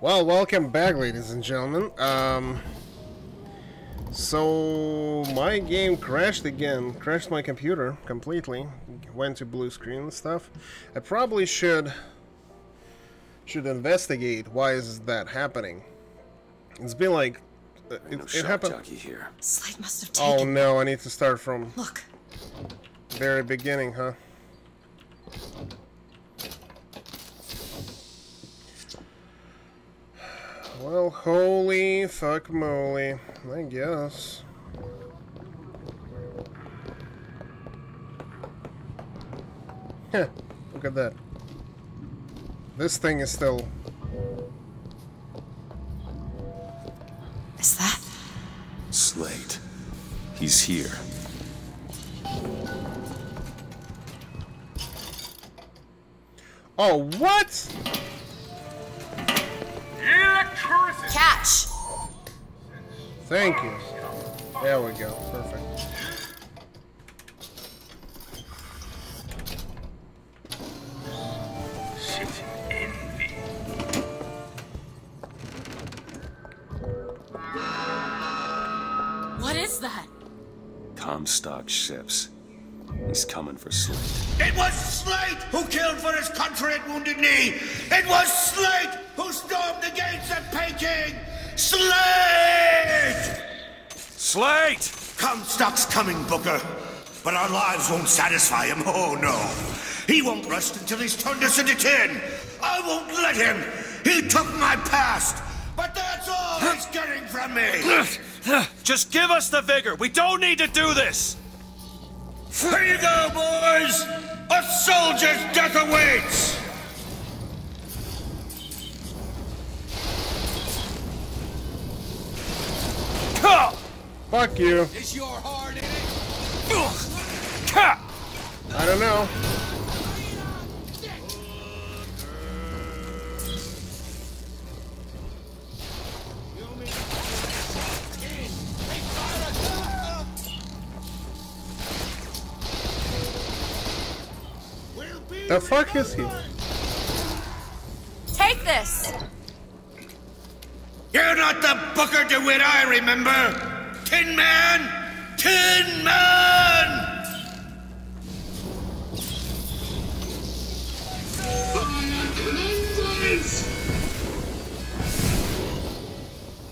Well, welcome back, ladies and gentlemen. So my game crashed again. Crashed my computer completely. Went to blue screen and stuff. I probably should investigate why is that happening. It's been like it happened. Shock Jockey here. Slate must have taken. Oh no! I need to start from very beginning, huh? Well, holy fuck moly, I guess. Heh, look at that. This thing is still... Is that... Slate. He's here. Oh, what?! Catch! Thank you. There we go. Perfect. Shit, envy. What is that? Comstock ships. He's coming for Slate. It was Slate who killed for his country at Wounded Knee! It was Slate who stormed the gates at Peking! Slate! Slate! Comstock's coming, Booker. But our lives won't satisfy him, oh no. He won't rest until he's turned us into tin. I won't let him. He took my past. But that's all he's getting from me. Just give us the vigor. We don't need to do this. Here you go, boys! A soldier's death awaits! Fuck you. Is your heart in it? I don't know. The fuck is he? Take this! You're not the Booker DeWitt I remember! Tin Man! Tin Man!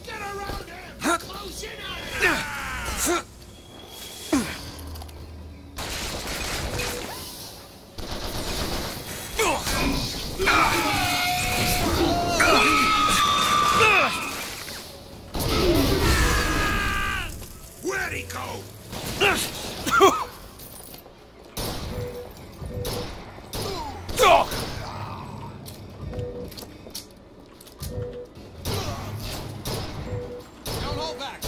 Get around him! Close in on him! Where'd he go? Don't hold back.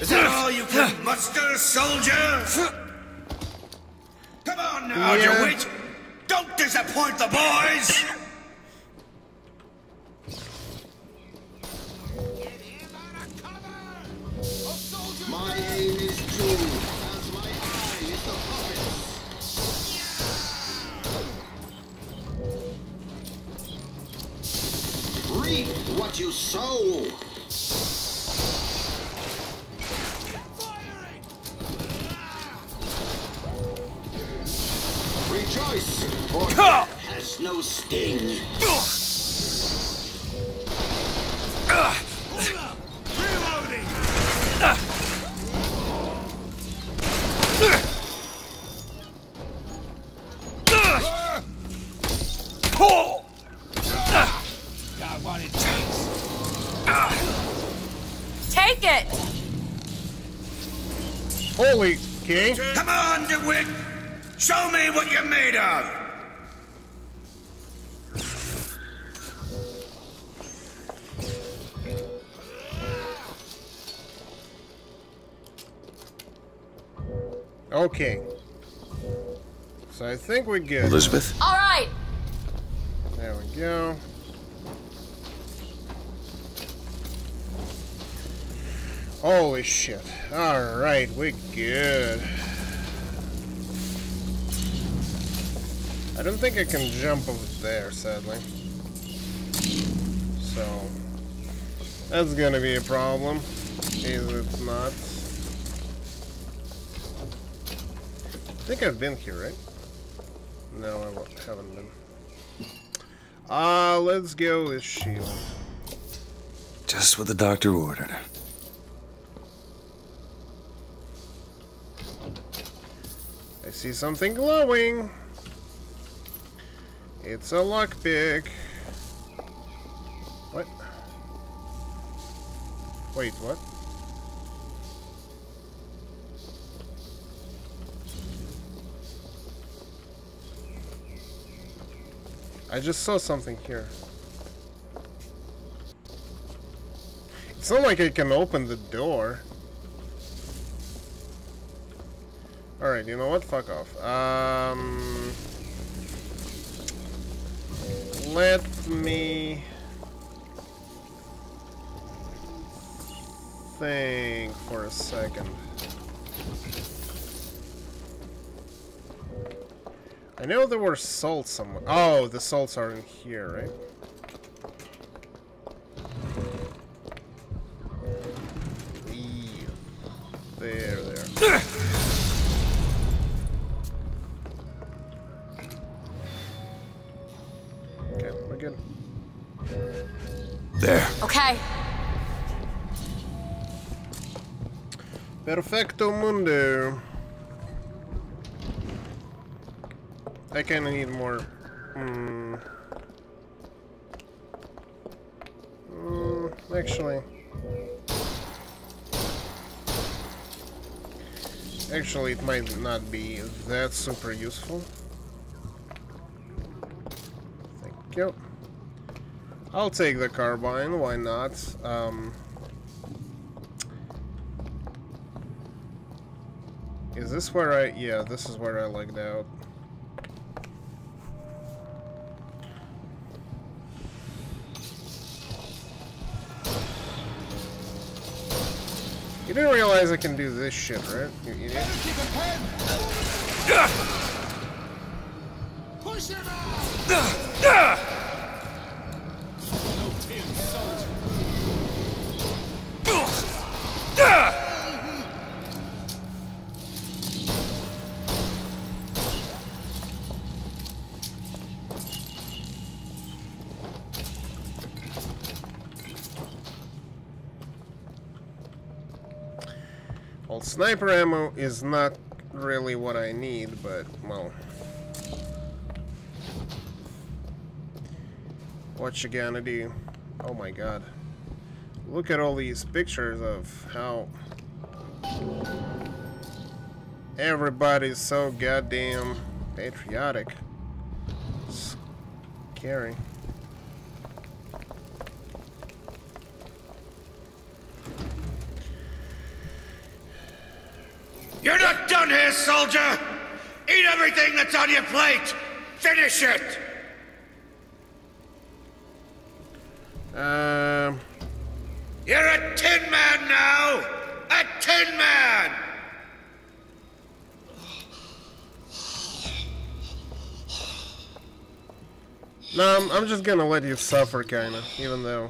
Is that all you can muster, soldier? Now, you witch! Don't disappoint the boys! Get him out of cover! A soldier! My aim is true, and my eye is the puppet. Reap what you sow! Choice or has no sting. Reloading. Got what it takes. Take it. Holy king! Come on, DeWitt. Show me what you're made of! Okay. So I think we're good. Elizabeth? Alright! There we go. Holy shit. Alright, we're good. I don't think I can jump over there, sadly. So that's gonna be a problem. Is it not? I think I've been here, right? No, I haven't been. Let's go with shield. Just what the doctor ordered. I see something glowing. It's a lockpick. What? Wait, what? I just saw something here. It's not like I can open the door. Alright, you know what? Fuck off. Let me think for a second. I know there were salts somewhere. Oh, the salts are in here, right? Yeah. There. Okay, we're good. There. Okay. Perfecto mundo. I kind of need more. Actually, it might not be that super useful. Thank you. I'll take the carbine. Why not? Is this where I? Yeah, this is where I lagged out. You didn't realize I can do this shit, right? You idiot. Push him out! Sniper ammo is not really what I need, but, well. What you gonna do? Oh my god. Look at all these pictures of how everybody's so goddamn patriotic. Scary. You're not done here, soldier! Eat everything that's on your plate! Finish it! You're a tin man now! A tin man! No, I'm just gonna let you suffer, kinda, even though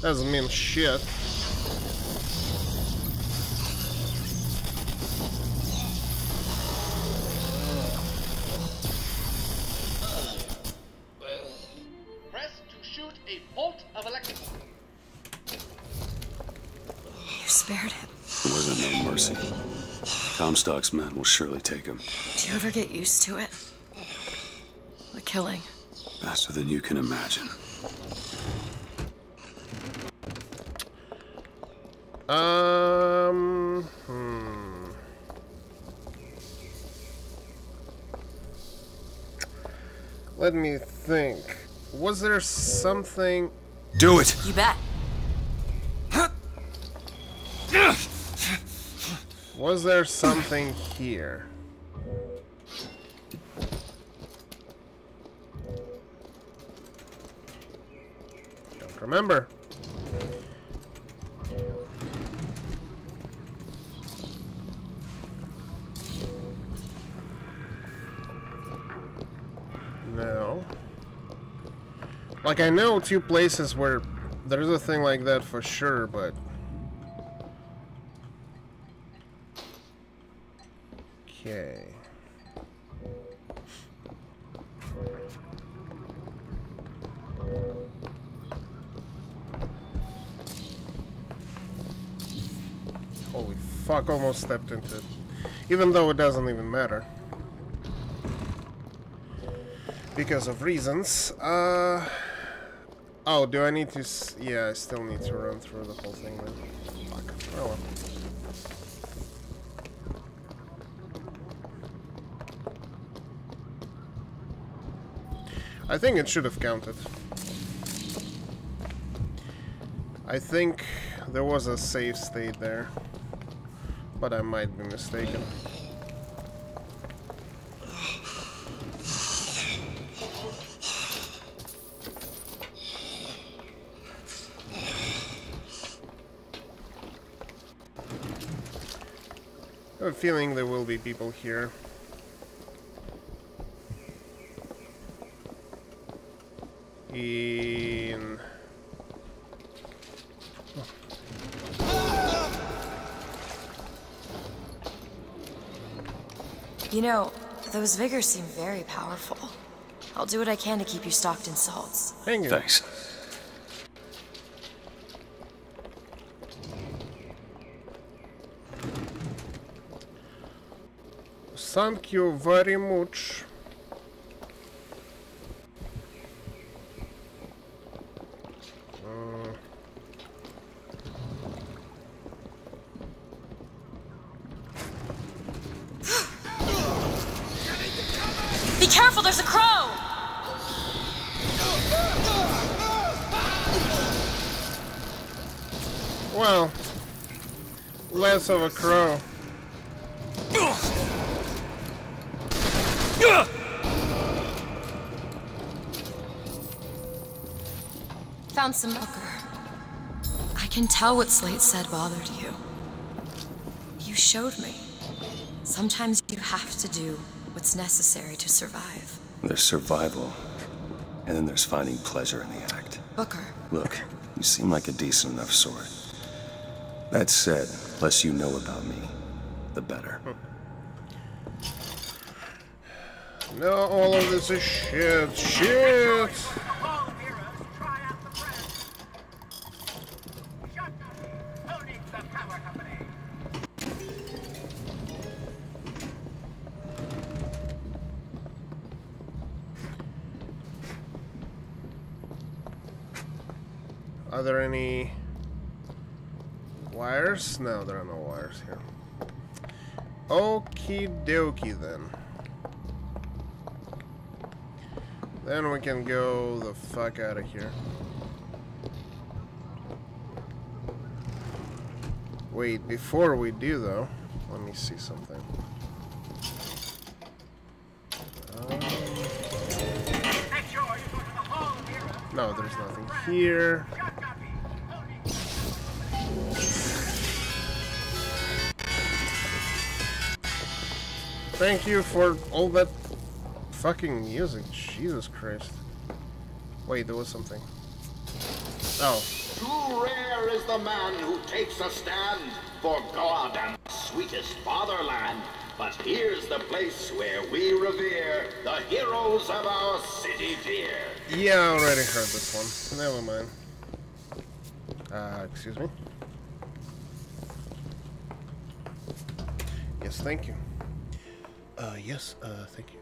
doesn't mean shit. Comstock's men will surely take him. Do you ever get used to it? The killing? Faster than you can imagine. Let me think. Was there something? Do it! You bet. Was there something here? Don't remember. now. Like, I know two places where there's a thing like that for sure, but... Okay. Holy fuck, almost stepped into it. Even though it doesn't even matter. Because of reasons. Oh, do I need to... yeah, I still need to run through the whole thing then. Fuck. Oh well. I think it should have counted. I think there was a safe state there, but I might be mistaken. I have a feeling there will be people here. In... Oh. You know, those vigors seem very powerful. I'll do what I can to keep you stocked in salts. Thank you. Thanks. Thank you very much. Well, less of a crow. Found some ochre. I can tell what Slate said bothered you. You showed me. Sometimes you have to do what's necessary to survive. There's survival, and then there's finding pleasure in the act. Booker. Look, you seem like a decent enough sort. That said, the less you know about me, the better. No, all of this is shit. Shit! Are there any... wires? No, there are no wires here. Okie dokie then. Then we can go the fuck out of here. Wait, before we do though, let me see something. No, there's nothing here. Thank you for all that fucking music. Jesus Christ. Wait, there was something. Oh. Too rare is the man who takes a stand for God and the sweetest fatherland. But here's the place where we revere the heroes of our city dear. Yeah, I already heard this one. Never mind. Excuse me. Yes, thank you. Yes, thank you.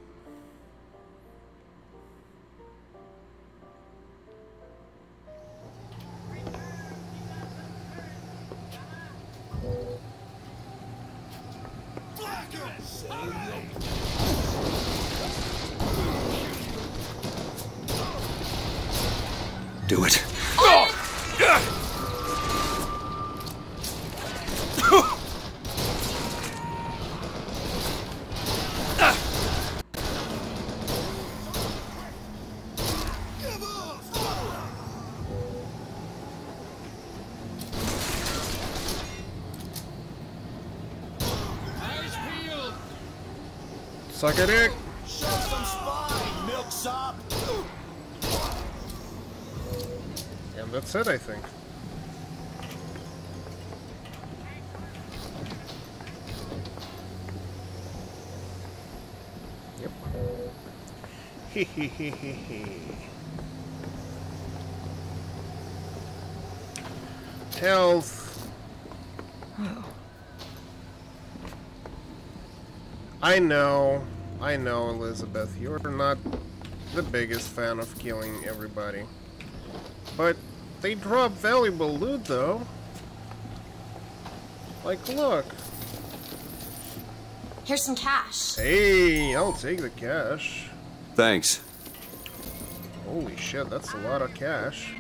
Do it. Suck a dick. Show some spine, milk up. And that's it, I think. Yep. Health. I know, Elizabeth, you're not the biggest fan of killing everybody. But they drop valuable loot, though. Like, look. Here's some cash. Hey, I'll take the cash. Thanks. Holy shit, that's a lot of cash.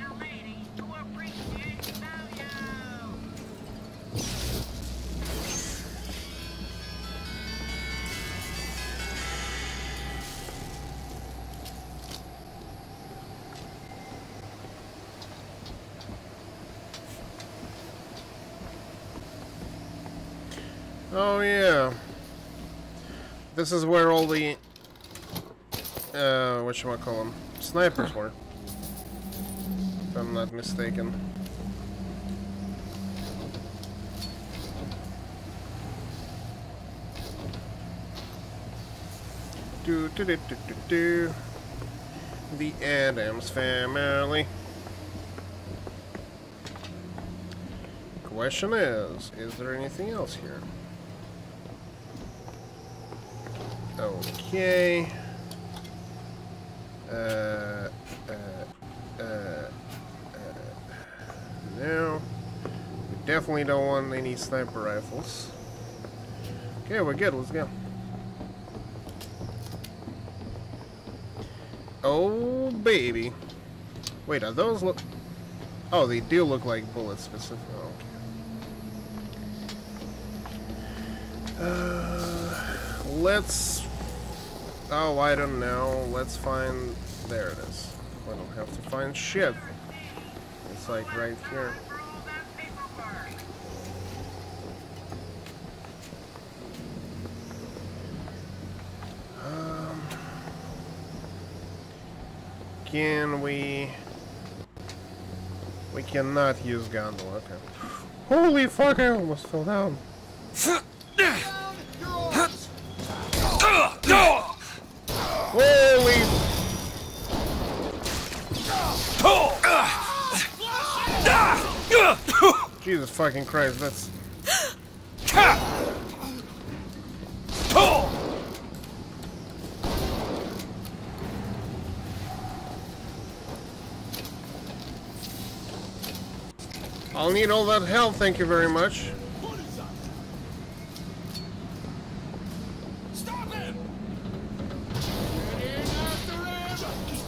Oh yeah, this is where all the whatchamacallem snipers were, if I'm not mistaken. The Addams Family. Question is there anything else here? Okay. No. We definitely don't want any sniper rifles. Okay, we're good. Let's go. Oh, baby. Wait, are those look... Oh, they do look like bullets specifically. Okay. Let's... Oh, I don't know. Let's find... There it is. I don't have to find shit. It's like right here. Can we... We cannot use gondola. Okay. Holy fuck, I almost fell down. Holy! Jesus fucking Christ, that's... I'll need all that health, thank you very much.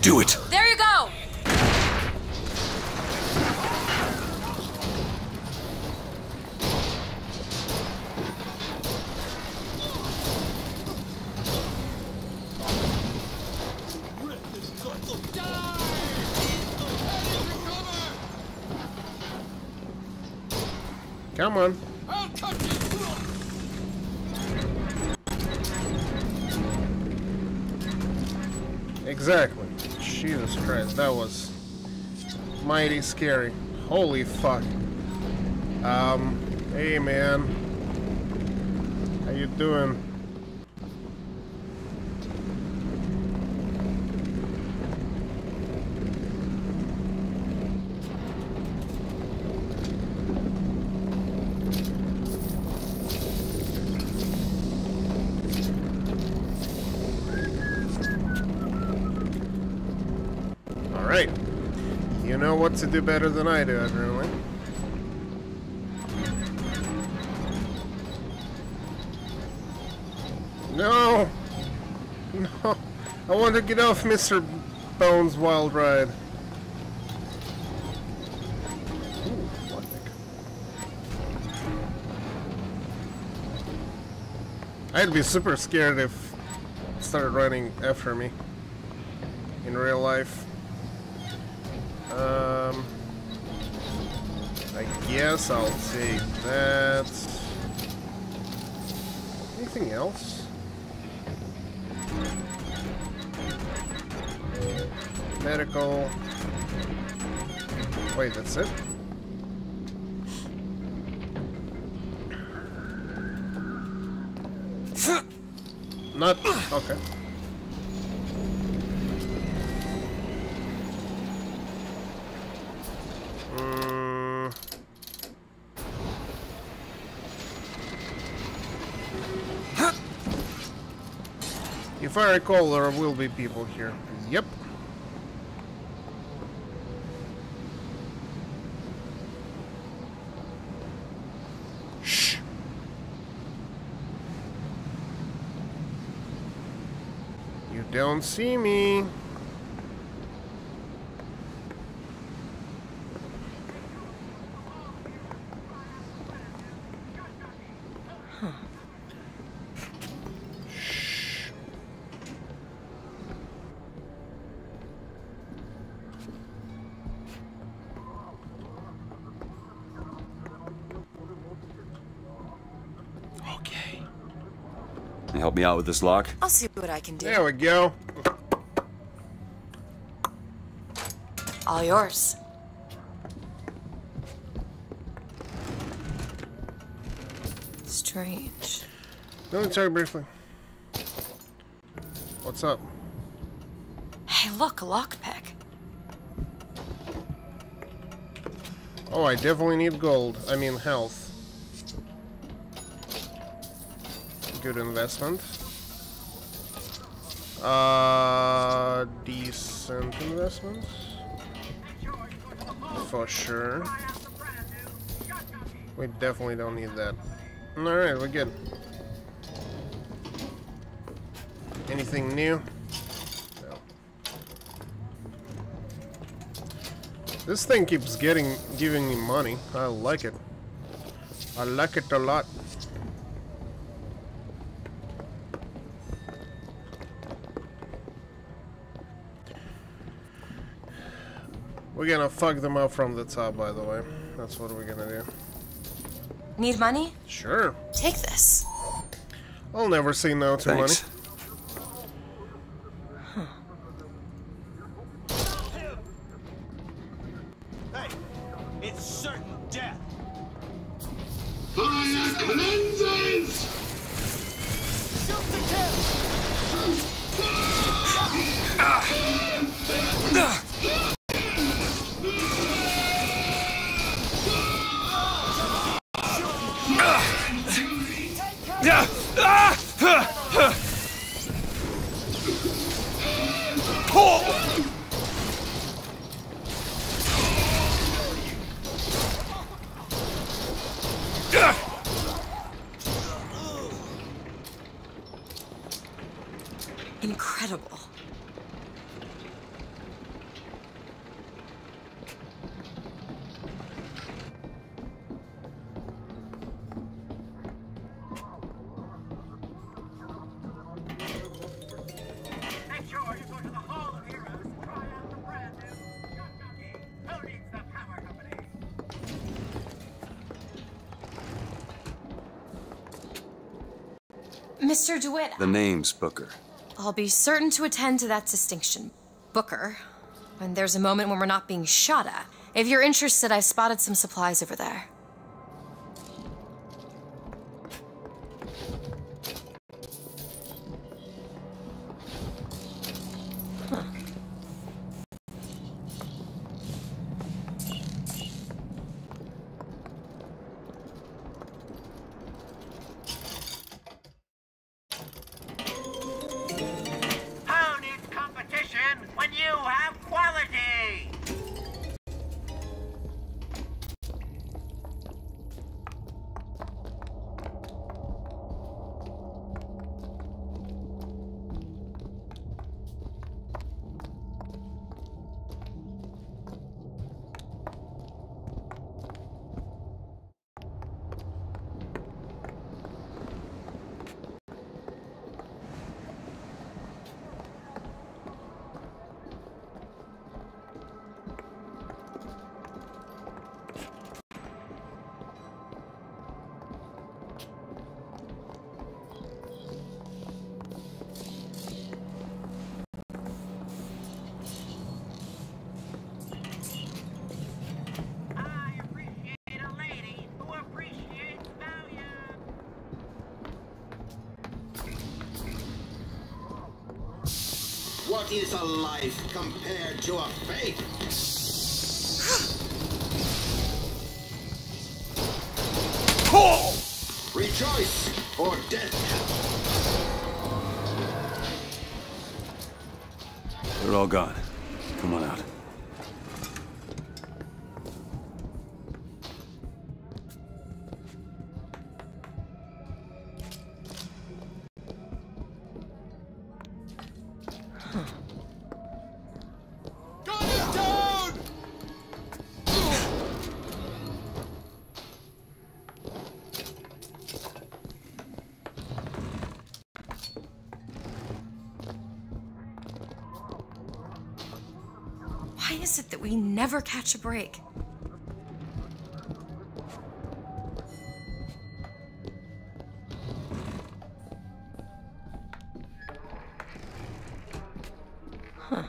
Do it. There you go. Come on. Exactly. Jesus Christ, that was mighty scary. Holy fuck. Hey man. How you doing? What to do better than I do, apparently. No! No! I want to get off Mr. Bones' wild ride. I'd be super scared if it started running after me in real life. I guess I'll take that. Anything else? medical. Wait, that's it? Not... okay. If I recall, there will be people here. Yep. Shh. You don't see me. Help me out with this lock. I'll see what I can do. There we go. All yours. Strange. Let me talk briefly. What's up? Hey, look, a lockpick. Oh, I definitely need gold. I mean, health. Good investment. Decent investment. For sure. We definitely don't need that. Alright, we're good. Anything new? No. This thing keeps giving me money. I like it. I like it a lot. We're gonna fuck them up from the top, by the way. That's what we're gonna do. Need money? Sure. Take this. I'll never say no to money. Huh. Hey, it's certain death. Fire cleanses! Shoot the kill! Incredible. Mr. DeWitt. The name's Booker. I'll be certain to attend to that distinction. Booker, when there's a moment when we're not being shot at. If you're interested, I spotted some supplies over there. Huh. What is a life compared to a fate? Oh! Rejoice or death. They're all gone. Come on out. Never catch a break. Huh.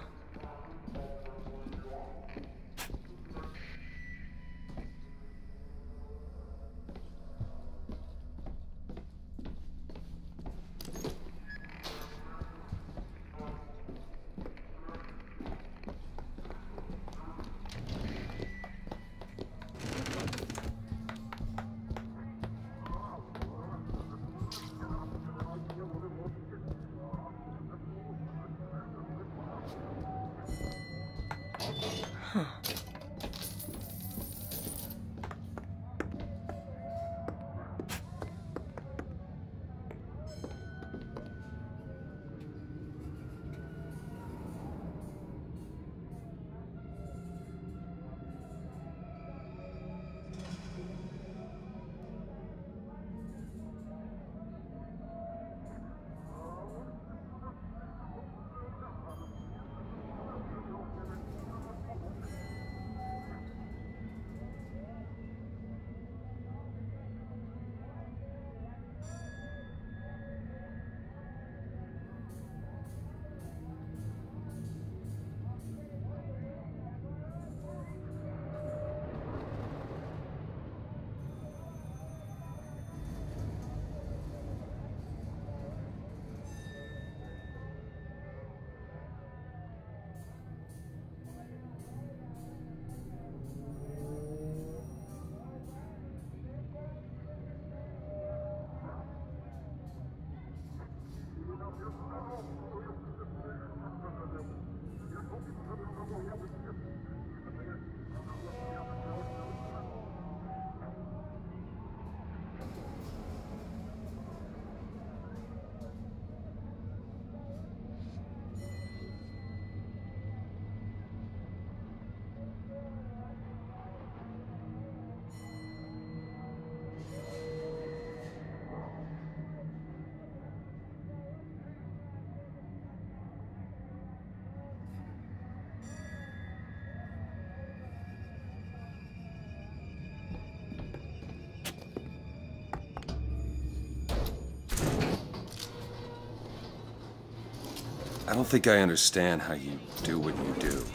I don't think I understand how you do what you do,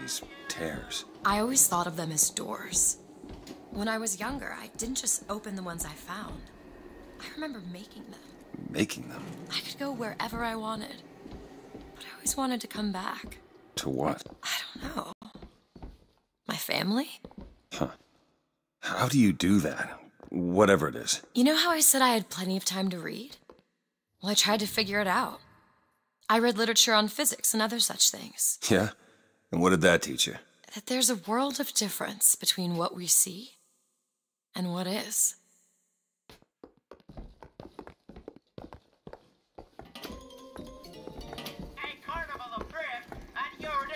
these tears. I always thought of them as doors. When I was younger, I didn't just open the ones I found. I remember making them. Making them? I could go wherever I wanted, but I always wanted to come back. To what? I don't know. My family? Huh. How do you do that? Whatever it is. You know how I said I had plenty of time to read? Well, I tried to figure it out. I read literature on physics and other such things. Yeah? And what did that teach you? That there's a world of difference between what we see and what is. A carnival of thrift at your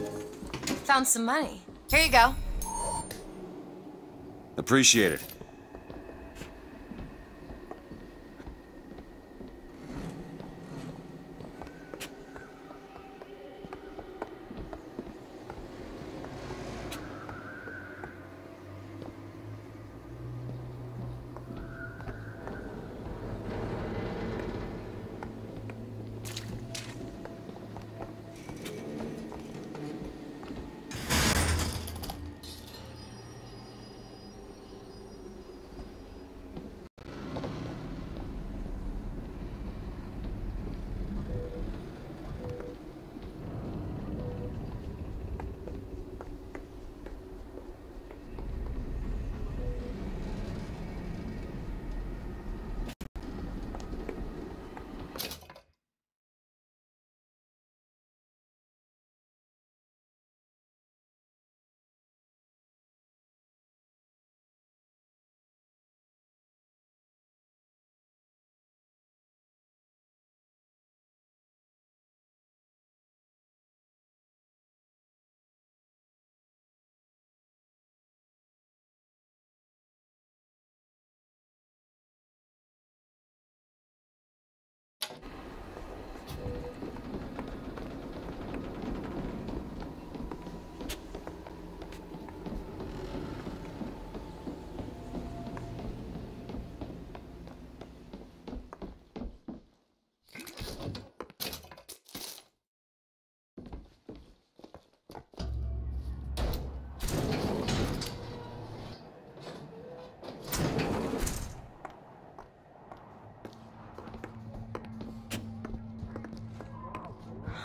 disposal! Found some money. Here you go. Appreciate it.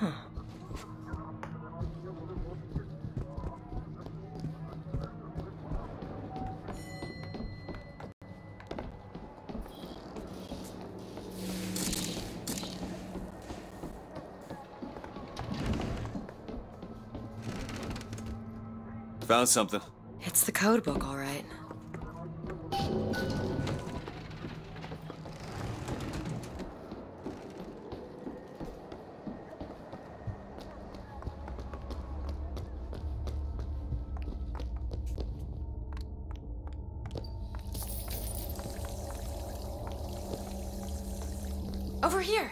Huh. Found something. It's the code book, all right. Over here.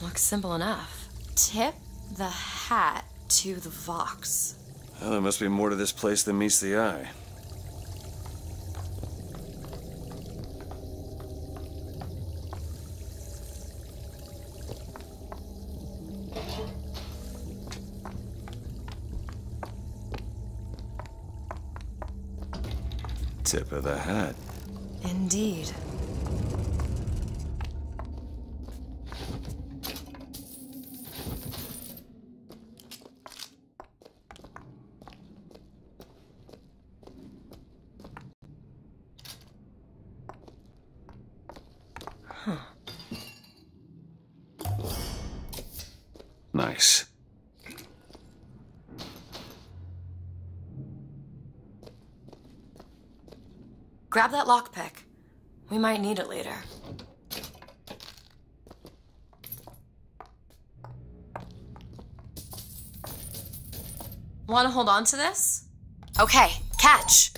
Looks simple enough. Tip the hat to the Vox. Well, there must be more to this place than meets the eye. Tip of the hat. Indeed. Nice. Grab that lockpick. We might need it later. Want to hold on to this? Okay, catch.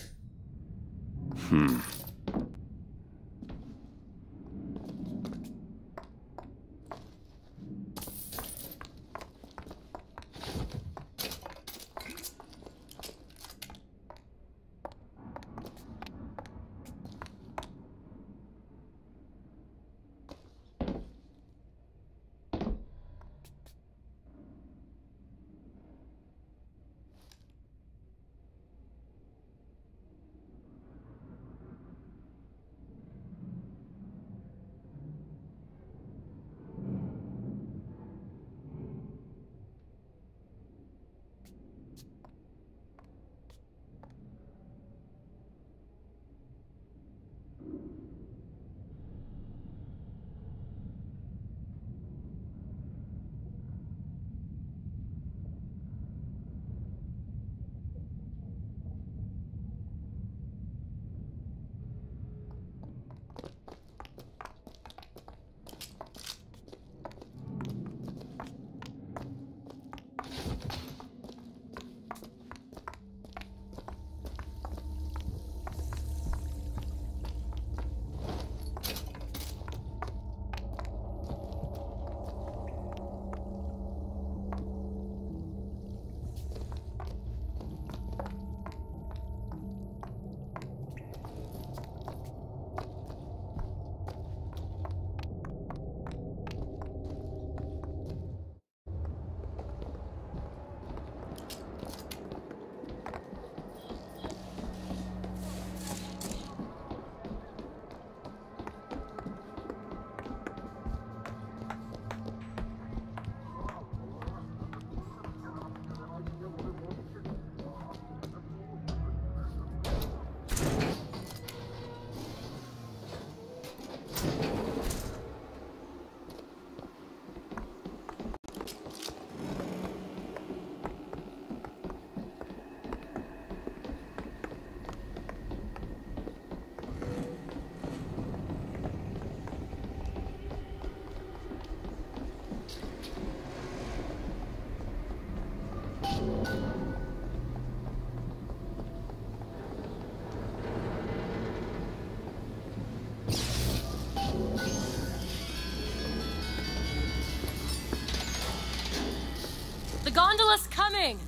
Gondola's coming!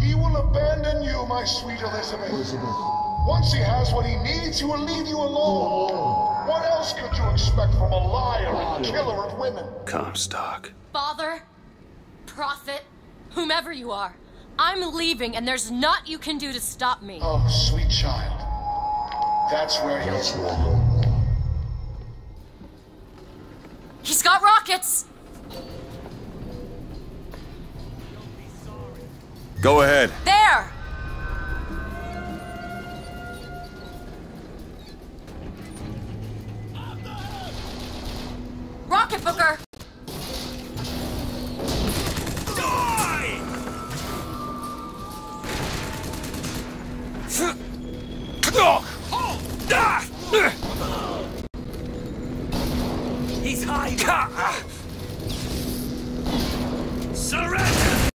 He will abandon you, my sweet Elizabeth. Once he has what he needs, he will leave you alone. Oh. What else could you expect from a liar and killer of women? Comstock. Father, prophet, whomever you are, I'm leaving and there's naught you can do to stop me. Oh, sweet child. That's where you're wrong. pockets! Go ahead. There! Rocket, Booker! He's high. Surrender!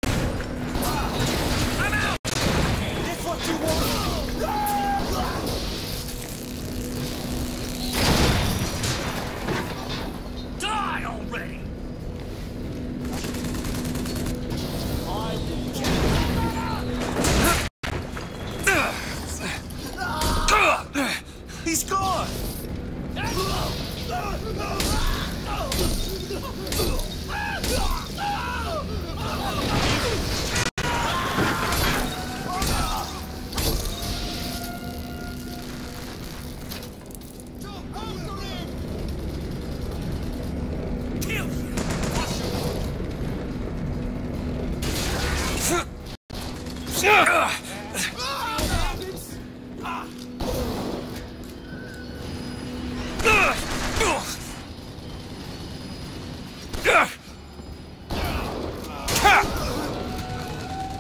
I'm out! That's what you want! Die already! I will get He's gone!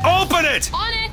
Open it! On it!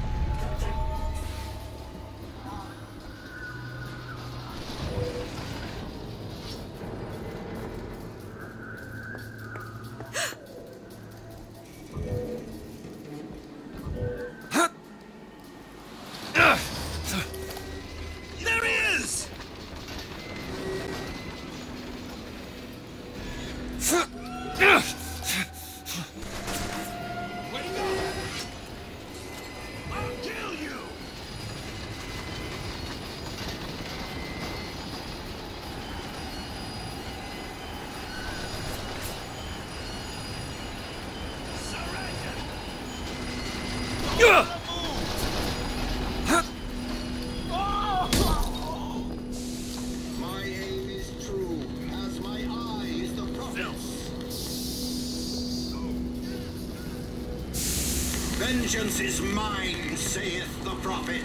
Vengeance is mine, saith the prophet.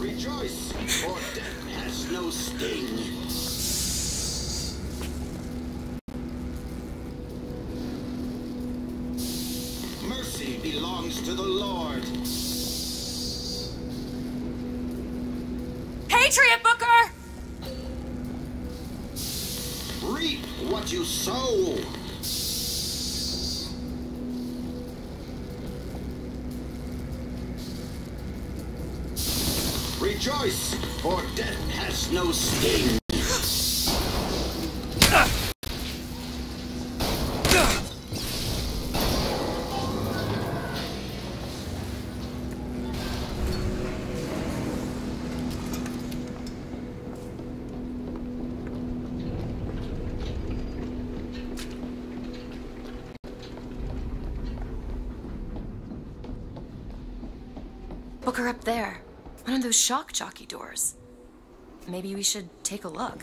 Rejoice, for death has no sting. Rejoice, for death has no sting. Booker, up there. One of those shock jockey doors. Maybe we should take a look.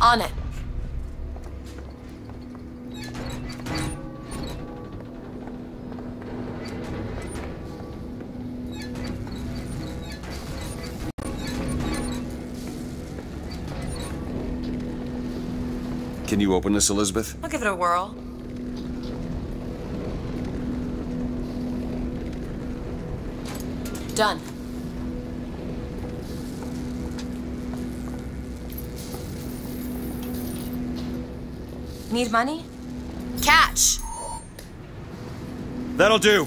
On it. Can you open this, Elizabeth? I'll give it a whirl. Done. Need money? Catch! That'll do.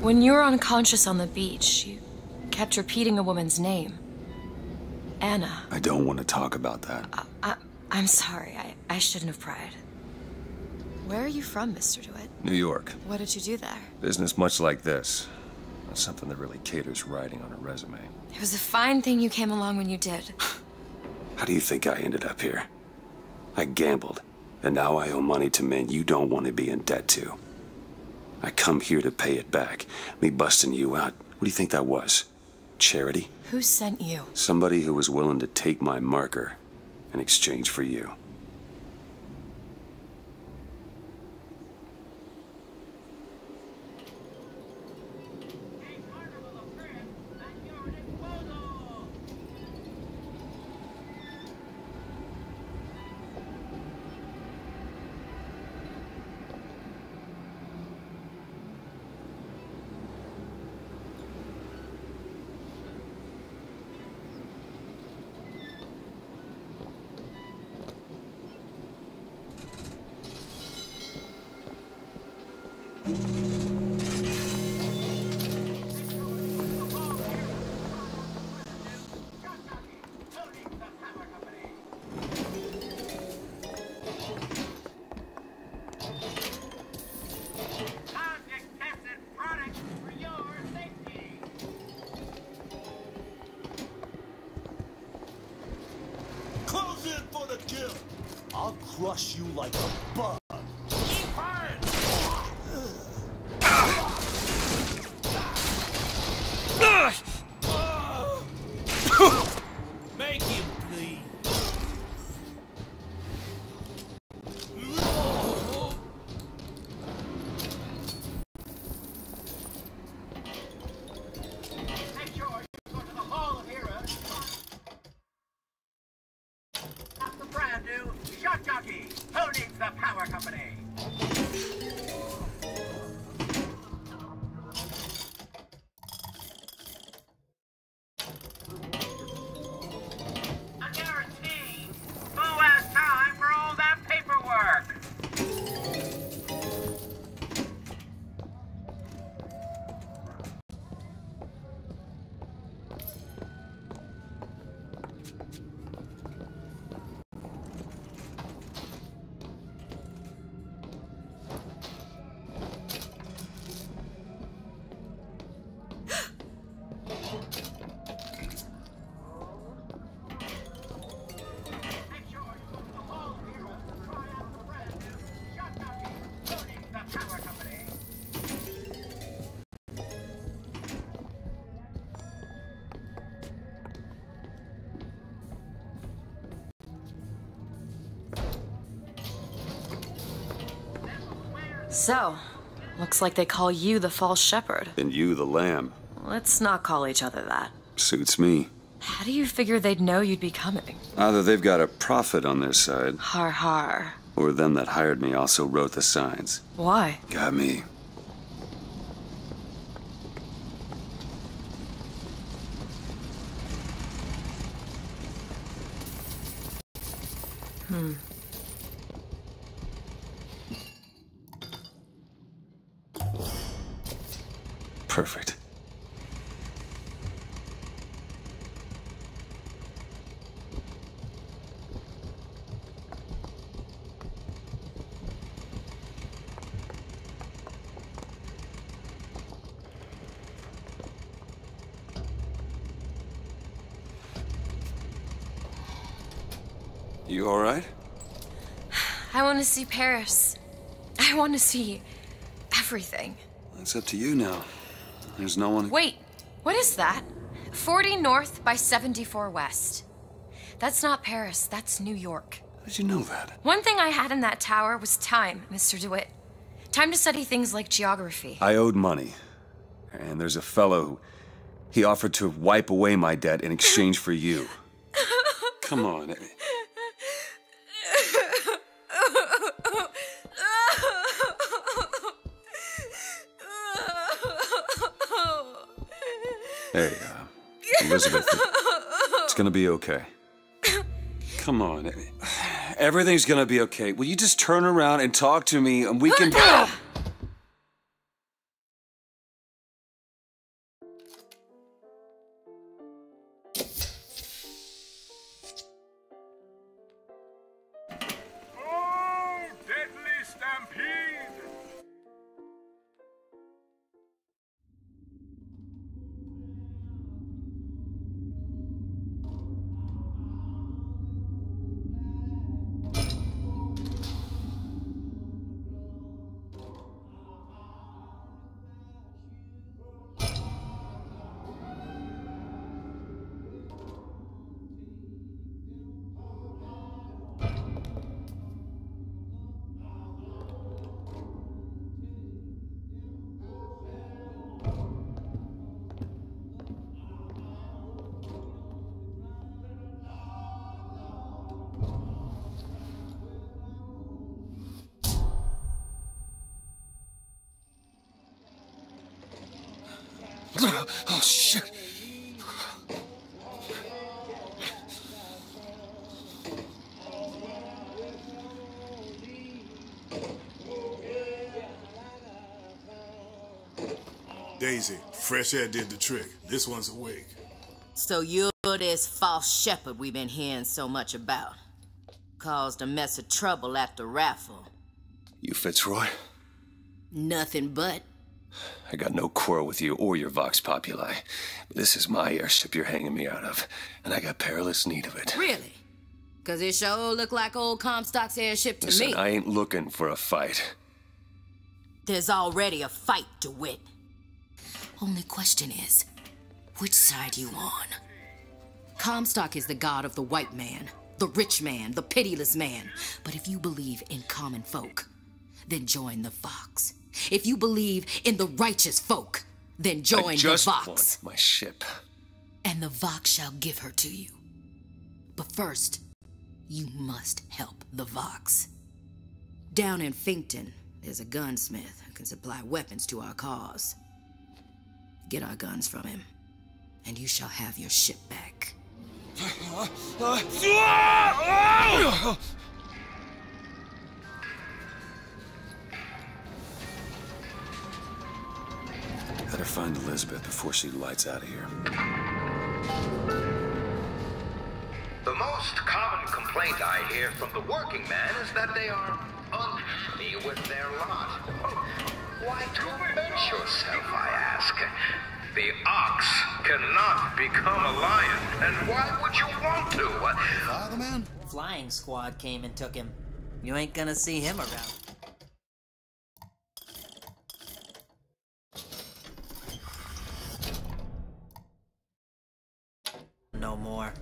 When you were unconscious on the beach, you kept repeating a woman's name. Anna. I don't want to talk about that. I'm sorry. I shouldn't have pried. Where are you from, Mr. DeWitt? New York. What did you do there? Business much like this. That's something that really caters writing on a resume. It was a fine thing you came along when you did. How do you think I ended up here? I gambled, and now I owe money to men you don't want to be in debt to. I come here to pay it back. Me busting you out, what do you think that was? Charity? Who sent you? Somebody who was willing to take my marker in exchange for you. Shock jockey, who needs the power company? I guarantee, who has time for all that paperwork? So, looks like they call you the False Shepherd. And you the Lamb. Let's not call each other that. Suits me. How do you figure they'd know you'd be coming? Either they've got a prophet on their side. Har har. Or them that hired me also wrote the signs. Why? Got me. Perfect. You all right? I want to see Paris. I want to see everything. It's up to you now. There's no one... Wait, what is that? 40 north by 74 west. That's not Paris, that's New York. How did you know that? One thing I had in that tower was time, Mr. DeWitt. Time to study things like geography. I owed money. And there's a fellow who... He offered to wipe away my debt in exchange for you. Come on. Hey, Elizabeth, it's gonna be okay. Come on, everything's gonna be okay. Will you just turn around and talk to me and we can... Oh, shit. Daisy, fresh air did the trick. This one's awake. So you're this False Shepherd we've been hearing so much about. Caused a mess of trouble at the raffle. You Fitzroy? Nothing but. I got no quarrel with you or your Vox Populi. But this is my airship you're hanging me out of, and I got perilous need of it. Really? Because it sure looked like old Comstock's airship to me. Listen, I ain't looking for a fight. There's already a fight, DeWitt. Only question is, which side you on? Comstock is the god of the white man, the rich man, the pitiless man. But if you believe in common folk, then join the Vox. If you believe in the righteous folk, then join the Vox. I just want my ship. And the Vox shall give her to you. But first, you must help the Vox. Down in Finkton, there's a gunsmith who can supply weapons to our cause. Get our guns from him, and you shall have your ship back. Better find Elizabeth before she lights out of here. The most common complaint I hear from the working man is that they are unhappy with their lot. Why torment yourself, I ask? The ox cannot become a lion, and why would you want to? Father man? Flying squad came and took him. You ain't gonna see him around. No more.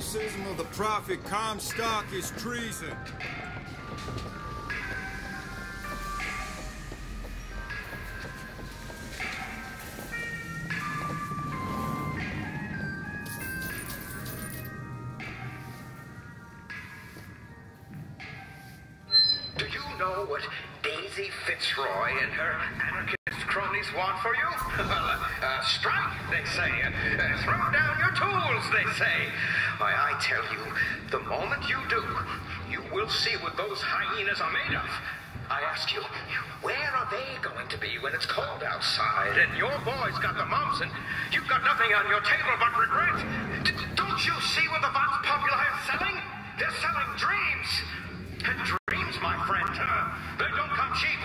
criticism of the prophet Comstock is treason. Do you know what Daisy Fitzroy and her anarchist cronies want for you? Strike, they say. Throw down your tools, they say. Why, I tell you, the moment you do, you will see what those hyenas are made of. I ask you, where are they going to be when it's cold outside and your boy's got the mumps and you've got nothing on your table but regret? Don't you see what the Vox Populi are selling? They're selling dreams. And dreams, my friend, they don't come cheap.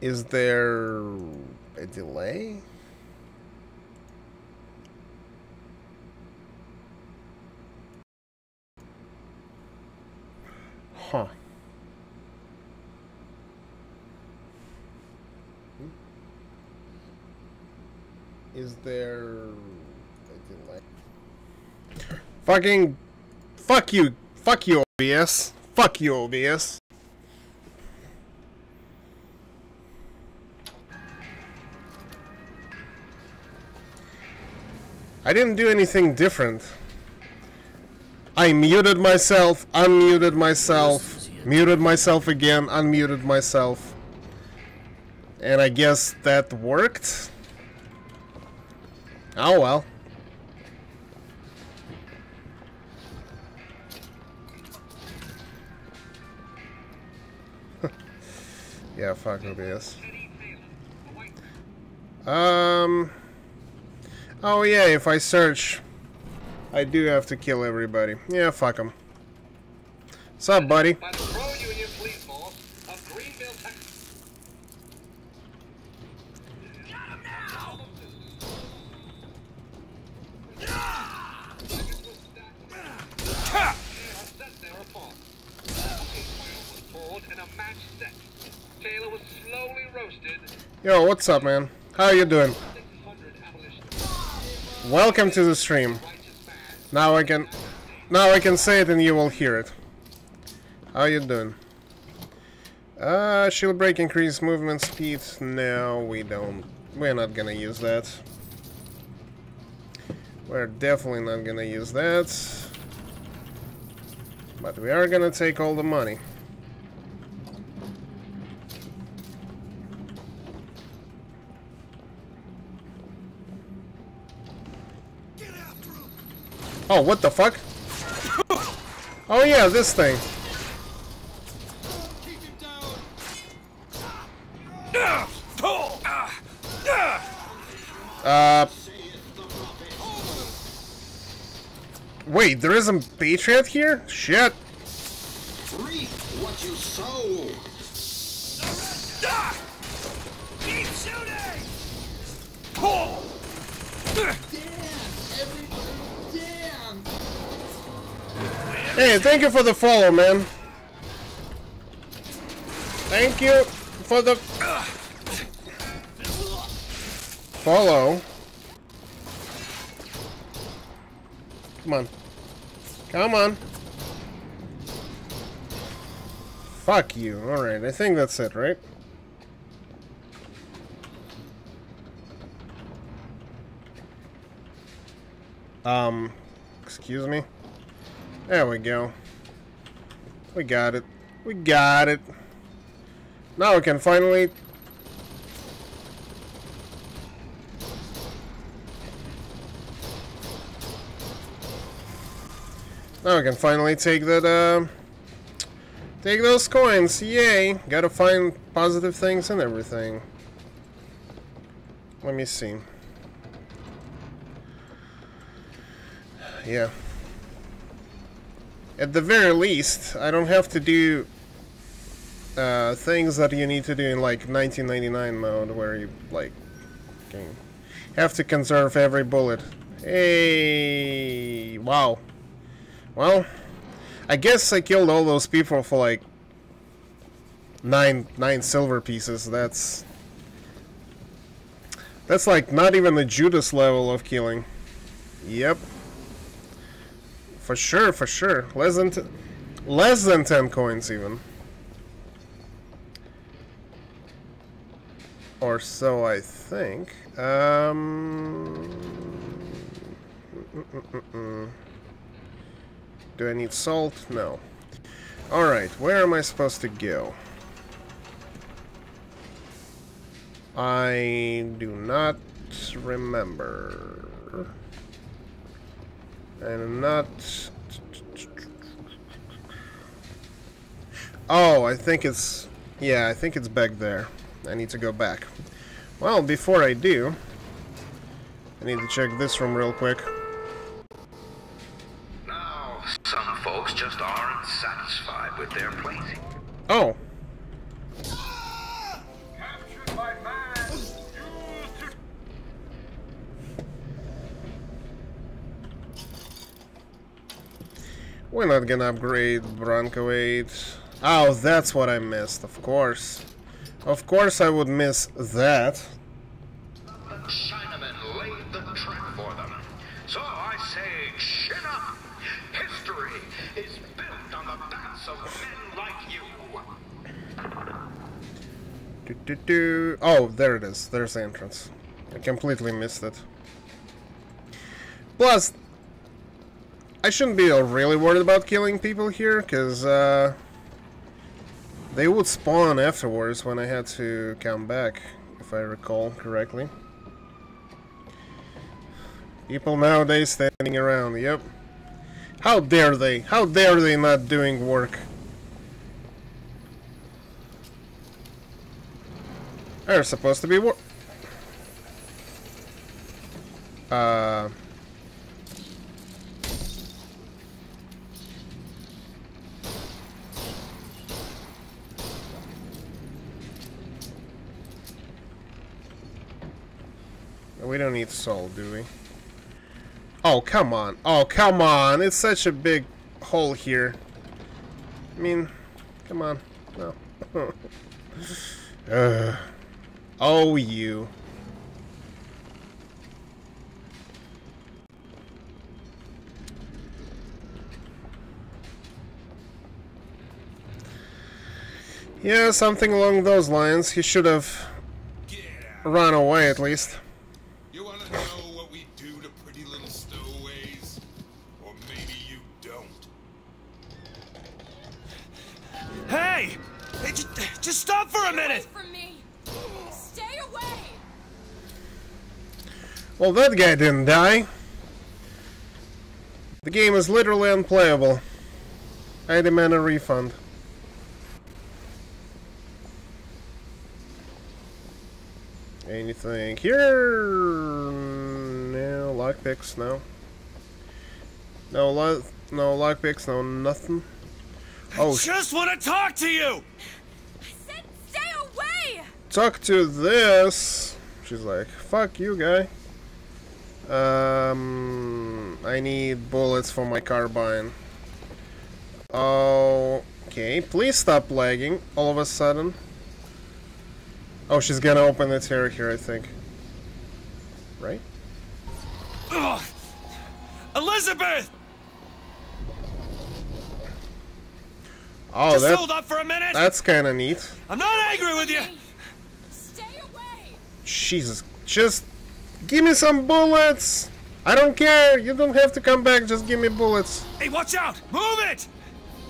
Is there a delay? Huh. Is there a delay? Fucking fuck you, OBS. Fuck you, OBS. I didn't do anything different. I muted myself again, unmuted myself. And I guess that worked? Oh well. Yeah, fuck OBS. Oh yeah, if I search, I do have to kill everybody. Yeah, fuck them. What's up, buddy? Yo, what's up, man? How you doing? Welcome to the stream. Now I can say it and you will hear it. How you doing? Shield break increase movement speed. No, we don't. We're not gonna use that. We're definitely not gonna use that. But we are gonna take all the money. Oh, what the fuck? Oh yeah, this thing. Wait, there isn't Patriot here? Shit. Reap what you sow. Keep shooting. Oh. Hey, thank you for the follow, man. Thank you for the follow. Come on. Come on. Fuck you. Alright, I think that's it, right? Excuse me. There we go. We got it. We got it. Now we can finally... Now we can finally take that, take those coins. Yay! Gotta find positive things and everything. Let me see. Yeah. At the very least, I don't have to do things that you need to do in like 1999 mode, where you like can have to conserve every bullet. Hey, wow. Well, I guess I killed all those people for like nine silver pieces. That's like not even the Judas level of killing. Yep. For sure, for sure. Less than 10 coins even. Or so I think. Do I need salt? No. Alright, where am I supposed to go? I do not remember. And not... Oh, I think it's... Yeah, I think it's back there. I need to go back. Well, before I do, I need to check this room real quick. No, some folks just aren't satisfied with their placing. Oh. We're not gonna upgrade Bronco-Aid. Oh, that's what I missed, of course. Of course I would miss that. The Chinaman laid the trap for them. So I say, chin up! History is built on the backs of men like you. Oh, there it is. There's the entrance. I completely missed it. Plus, I shouldn't be really worried about killing people here, because they would spawn afterwards when I had to come back, if I recall correctly. People nowadays standing around, yep. How dare they? How dare they not doing work? They're supposed to be work. We don't need soul, do we? Oh, come on. Oh, come on. It's such a big hole here. I mean, come on. No. Oh, you. Yeah, something along those lines. He should have run away at least. Hey! Just stop for a minute! Stay away from me. Stay away. Well, that guy didn't die. The game is literally unplayable. I demand a refund. Anything here? No lockpicks, no. No lockpicks, no nothing. Oh, I just want to talk to you. I said stay away. Talk to this. She's like, fuck you, guy. I need bullets for my carbine. Oh, okay. Please stop lagging all of a sudden. Oh, she's gonna open the tear here, I think. Right? Ugh. Elizabeth! Oh, just hold up for a minute. That's kind of neat. I'm not angry with you. Stay away. Jesus, just give me some bullets. I don't care. You don't have to come back. Just give me bullets. Hey, watch out! Move it!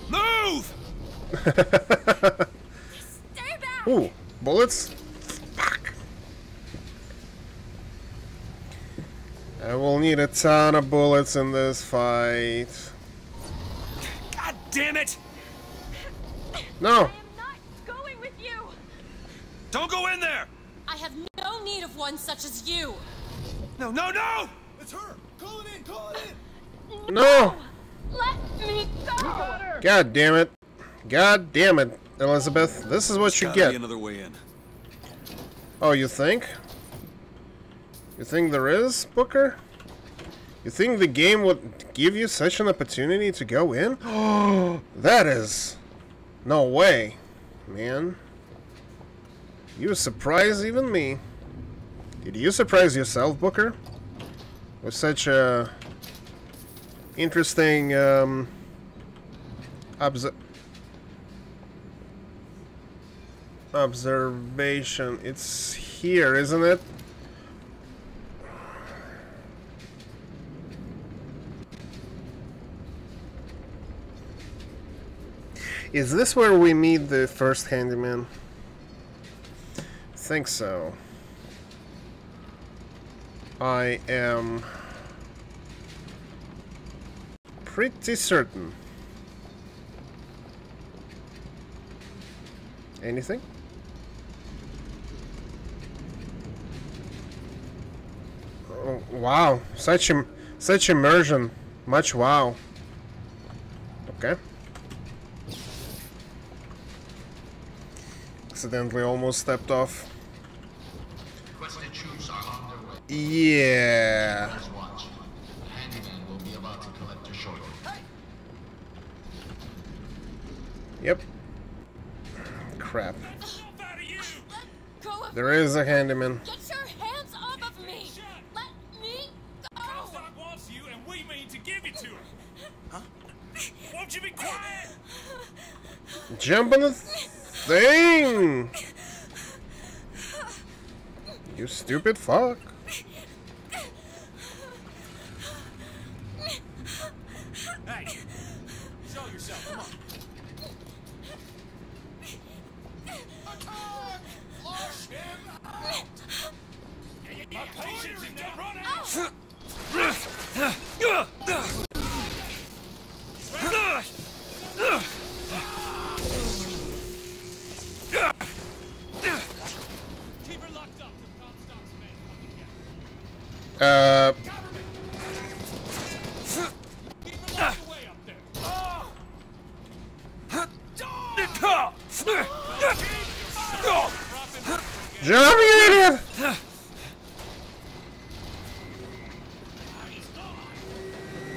Move! Stay back. Ooh, bullets. Fuck. I will need a ton of bullets in this fight. God damn it! No. I am not going with you. Don't go in there. I have no need of one such as you. No, no, no! It's her. Call it in. Call it in. No. Let me go. God damn it. God damn it, Elizabeth. This is what you get. Another way in. Oh, you think? You think there is, Booker? You think the game would give you such an opportunity to go in? Oh, that is. No way, man. You surprise even me. Did you surprise yourself, Booker? With such a interesting observation. It's here, isn't it? Is this where we meet the first handyman? I think so. I am pretty certain. Anything? Oh, wow, such immersion. Much wow. Okay. Accidentally almost stepped off. Yeah. Yep. Crap. There is a handyman. Get your hands off of me! Let me go! Comstock wants you, and we mean to give it to him. Huh? Won't you be quiet? Jump on the thing! You stupid fuck. Hey, show yourself, come on.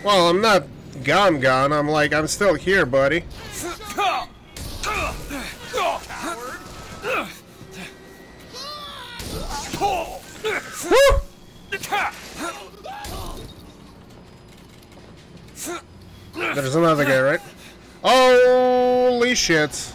Well, I'm not gone. I'm like, I'm still here, buddy. There's another guy, right? Holy shit.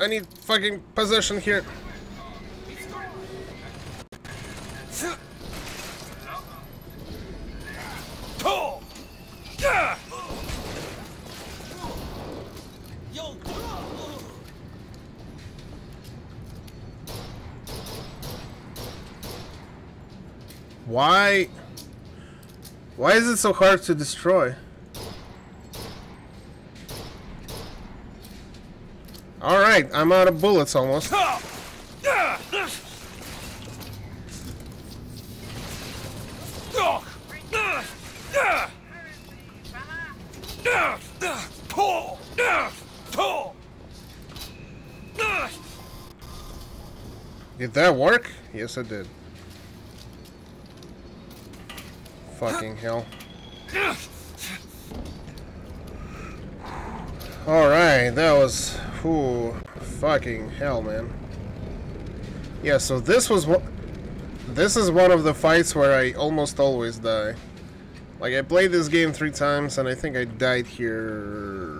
I need fucking possession here. Why is it so hard to destroy? All right, I'm out of bullets almost. Did that work? Yes, it did. Fucking hell. All right, that was... Ooh, fucking hell, man. Yeah, so this was what... This is one of the fights where I almost always die. Like, I played this game 3 times, and I think I died here...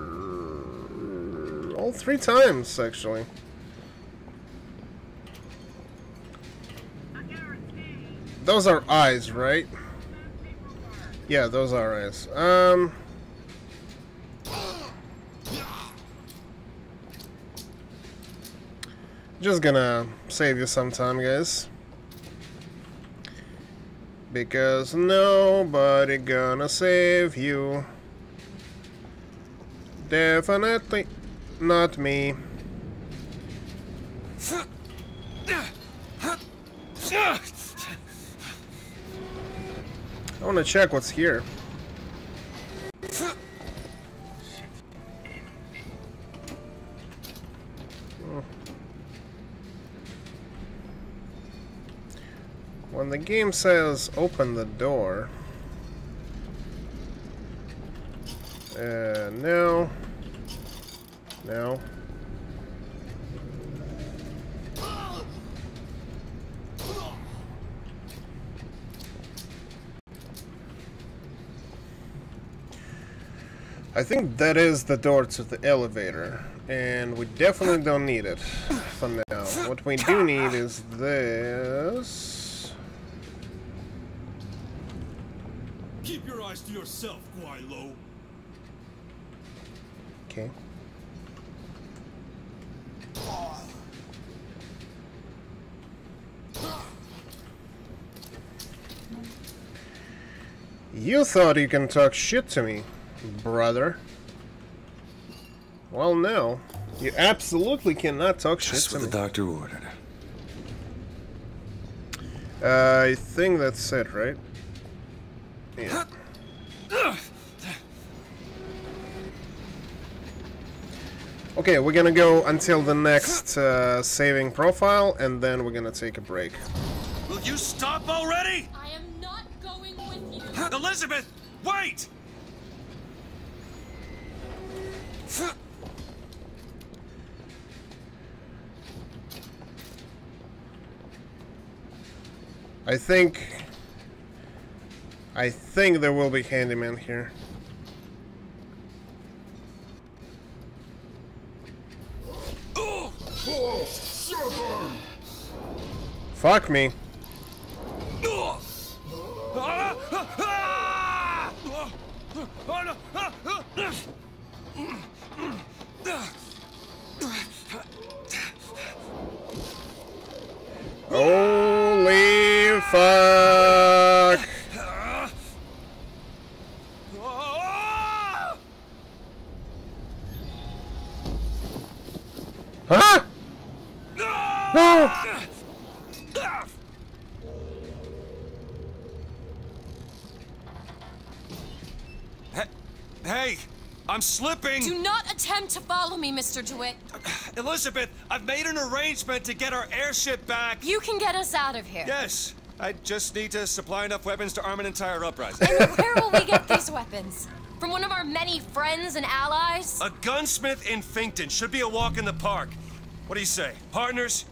All 3 times, actually. Those are eyes, right? Yeah, those are eyes. Just gonna save you some time, guys, because nobody gonna save you. Definitely not me. I wanna check what's here. When the game says open the door, no. I think that is the door to the elevator, and we definitely don't need it for now. What we do need is this. Keep your eyes to yourself, Guai Lo. Okay. You thought you can talk shit to me, brother. Well, no. You absolutely cannot talk shit to me. That's what the doctor ordered. I think that's it, right? Yeah. Okay, we're gonna go until the next saving profile, and then we're gonna take a break. Will you stop already? I am not going with you. Elizabeth, wait! I think there will be handyman here. Fuck me. Holy fuck. Huh? No! Hey, I'm slipping! Do not attempt to follow me, Mr. DeWitt. Elizabeth, I've made an arrangement to get our airship back. You can get us out of here. Yes, I just need to supply enough weapons to arm an entire uprising. And where will we get these weapons? From one of our many friends and allies? A gunsmith in Finkton should be a walk in the park. What do you say, partners?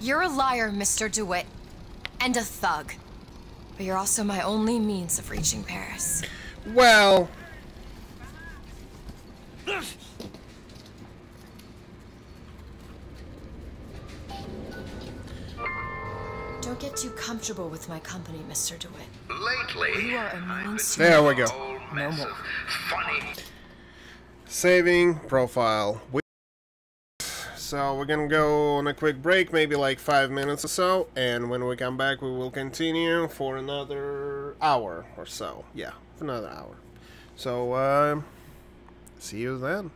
You're a liar, Mr. DeWitt, and a thug. But you're also my only means of reaching Paris. Well... Don't get too comfortable with my company, Mr. DeWitt. Lately, you are a means to... There we go. No more. Funny. Saving profile. So we're gonna go on a quick break, maybe like 5 minutes or so, and when we come back we will continue for another hour or so. Yeah, for another hour. So, see you then.